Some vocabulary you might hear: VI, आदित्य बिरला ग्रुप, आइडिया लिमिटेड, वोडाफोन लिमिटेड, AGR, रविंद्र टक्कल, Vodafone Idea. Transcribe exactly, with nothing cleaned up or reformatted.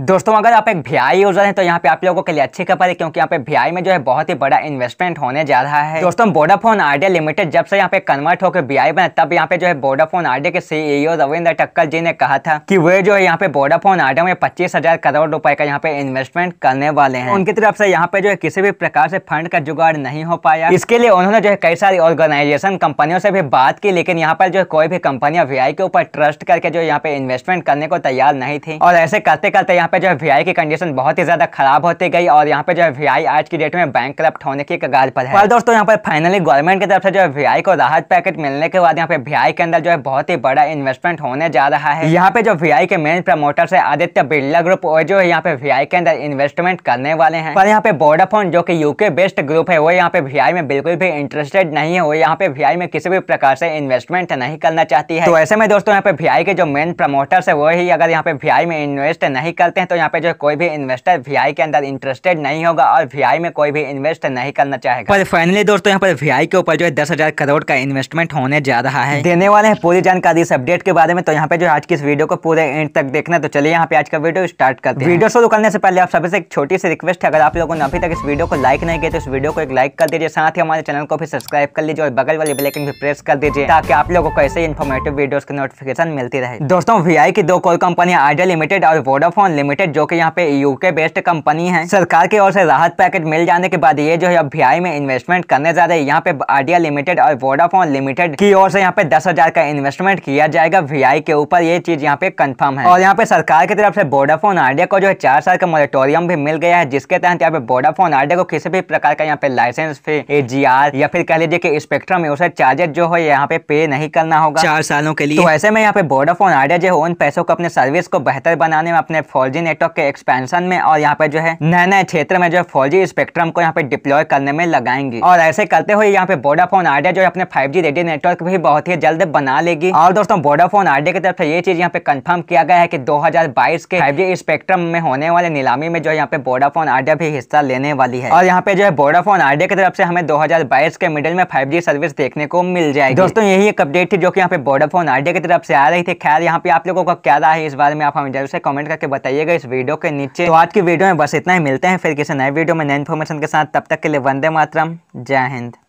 दोस्तों अगर आप एक वी आई यूजर हैं तो यहाँ पे आप लोगों के लिए अच्छी खबर है, क्योंकि यहाँ पे वी आई में जो है बहुत ही बड़ा इन्वेस्टमेंट होने जा रहा है। दोस्तों वोडाफोन आइडिया लिमिटेड जब से यहाँ पे कन्वर्ट होकर वी आई बना, तब यहाँ पे जो है वोडाफोन आइडिया के सी ई ओ रविंद्र टक्कल जी ने कहा था कि वे जो है यहाँ पे वोडाफोन आइडिया में पच्चीस हजार करोड़ रुपए का यहाँ पे इन्वेस्टमेंट करने वाले हैं। उनकी तरफ से यहाँ पे जो है किसी भी प्रकार से फंड का जुगाड़ नहीं हो पाया। इसके लिए उन्होंने जो है कई सारी ऑर्गेनाइजेशन कंपनियों से भी बात की, लेकिन यहाँ पर जो है कोई भी कंपनियां वी आई के ऊपर ट्रस्ट करके जो यहाँ पे इन्वेस्टमेंट करने को तैयार नहीं थी। और ऐसे करते करते यहाँ पे जो है वी आई की कंडीशन बहुत ही ज्यादा खराब होती गई और यहाँ पे जो है वी आई आज की डेट में बैंकक्रप्ट होने की कगार पर है। और दोस्तों यहाँ पर फाइनली गवर्नमेंट की तरफ से जो है वी आई को राहत पैकेज मिलने के बाद यहाँ पे वी आई के अंदर जो है बहुत ही बड़ा इन्वेस्टमेंट होने जा रहा है। यहाँ पे जो वी आई के मेन प्रमोटर्स है आदित्य बिरला ग्रुप, और जो है यहाँ पे वी आई के अंदर इन्वेस्टमेंट करने वाले हैं। पर यहाँ पे वोडाफोन जो की यूके बेस्ड ग्रुप है वो यहाँ पे वी आई में बिल्कुल भी इंटरेस्टेड नहीं है। वो यहाँ पे वी आई में किसी भी प्रकार से इन्वेस्टमेंट नहीं करना चाहती है। तो ऐसे में दोस्तों यहाँ पे वी आई के जो मेन प्रमोटर्स है वो ही अगर यहाँ पे वी आई में इन्वेस्ट नहीं करते हैं तो यहाँ पे जो कोई भी इन्वेस्टर वी आई के अंदर इंटरेस्टेड नहीं होगा और वी आई में कोई भी इन्वेस्ट नहीं करना चाहेगा। पर फाइनली दोस्तों यहाँ पर वी आई के ऊपर जो है दस हजार करोड़ का इन्वेस्टमेंट होने जा रहा है। देने वाले हैं पूरी जानकारी इस अपडेट के बारे में, तो यहाँ पे जो आज की इस वीडियो को पूरे एंड तक देखना। तो चलिए यहाँ पे आज का वीडियो स्टार्ट करते हैं। वीडियो शुरू करने से पहले आप सभी से एक छोटी सी रिक्वेस्ट है, अगर आप लोगों ने अभी तक इस वीडियो को लाइक नहीं किया तो इस वीडियो को एक लाइक कर दीजिए, साथ ही हमारे चैनल को भी सब्सक्राइब कर लीजिए और बगल वाली बेल आइकन भी प्रेस कर दीजिए ताकि आप लोगों को ऐसे इन्फॉर्मेटिव वीडियो की नोटिफिकेशन मिलती रहे। दोस्तों वी आई की दो कोर कंपनी आइडिया लिमिटेड और वोडाफोन लिमिटेड जो कि यहाँ पे यूके बेस्ड कंपनी है, सरकार की ओर से राहत पैकेज मिल जाने के बाद ये जो है वी आई में इन्वेस्टमेंट करने जा रहे हैं। यहाँ पे आइडिया लिमिटेड और वोडाफोन लिमिटेड की ओर से यहाँ पे दस हजार का इन्वेस्टमेंट किया जाएगा वी आई के ऊपर, ये चीज यहाँ पे कंफर्म है। और यहाँ पे सरकार की तरफ से वोडाफोन आइडिया को जो है चार साल का मॉरिटोरियम भी मिल गया है, जिसके तहत यहाँ पे वोडाफोन आइडिया को किसी भी प्रकार का यहाँ पे licence fee, A ji are या फिर कह लीजिए कि स्पेक्ट्रम यूजर चार्जेस जो है यहाँ पे पे नहीं करना होगा चार सालों के लिए। तो ऐसे में यहाँ पे वोडाफोन आइडिया जो है उन पैसों को अपने सर्विस को बेहतर बनाने में, अपने फोर जी नेटवर्क के एक्सपेंशन में और यहाँ पे जो है नए नए क्षेत्र में जो है फोर जी स्पेक्ट्रम को यहाँ पे डिप्लॉय करने में लगाएंगे। और ऐसे करते हुए यहाँ पे वोडाफोन आइडिया जो है अपने फाइव जी रेडी नेटवर्क भी बहुत ही जल्द बना लेगी। और दोस्तों वोडाफोन आइडिया की तरफ से ये चीज यहाँ पे कंफर्म किया गया है कि दो हजार बाईस के फाइव जी स्पेक्ट्रम में होने वाले नीलामी में जो यहाँ पे वोडाफोन आइडिया भी हिस्सा लेने वाली है। और यहाँ पे जो है वोडाफोन आइडिया की तरफ से हमें दो हजार बाईस के मिडिल में फाइव जी सर्विस देखने को मिल जाएगी। दोस्तों यही एक अपडेट थी जो की यहाँ पे वोडाफोन आइडिया की तरफ से आ रही थी। खैर यहाँ पे आप लोगों को क्या राय है इस बारे में आप हमें जरूर से कमेंट करके बताइएगा इस वीडियो के नीचे। तो आज की वीडियो में बस इतना ही, मिलते हैं फिर किसी नए वीडियो में नए इन्फॉर्मेशन के साथ। तब तक के लिए वंदे मातरम, जय हिंद।